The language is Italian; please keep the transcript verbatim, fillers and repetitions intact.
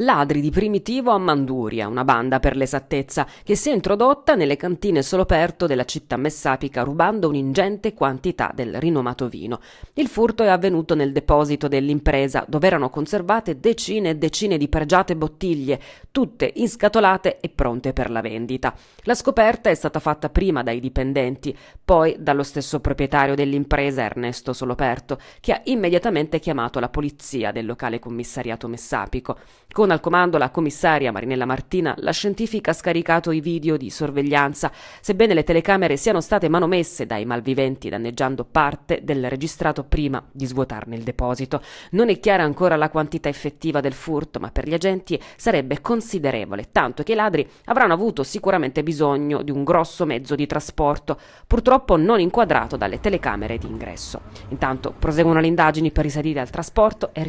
Ladri di Primitivo a Manduria, una banda per l'esattezza, che si è introdotta nelle cantine Soloperto della città messapica rubando un'ingente quantità del rinomato vino. Il furto è avvenuto nel deposito dell'impresa, dove erano conservate decine e decine di pregiate bottiglie, tutte inscatolate e pronte per la vendita. La scoperta è stata fatta prima dai dipendenti, poi dallo stesso proprietario dell'impresa, Ernesto Soloperto, che ha immediatamente chiamato la polizia del locale commissariato messapico. Con al comando la commissaria Marinella Martina, la scientifica ha scaricato i video di sorveglianza, sebbene le telecamere siano state manomesse dai malviventi danneggiando parte del registrato prima di svuotarne il deposito. Non è chiara ancora la quantità effettiva del furto, ma per gli agenti sarebbe considerevole, tanto che i ladri avranno avuto sicuramente bisogno di un grosso mezzo di trasporto, purtroppo non inquadrato dalle telecamere di ingresso. Intanto proseguono le indagini per risalire al trasporto e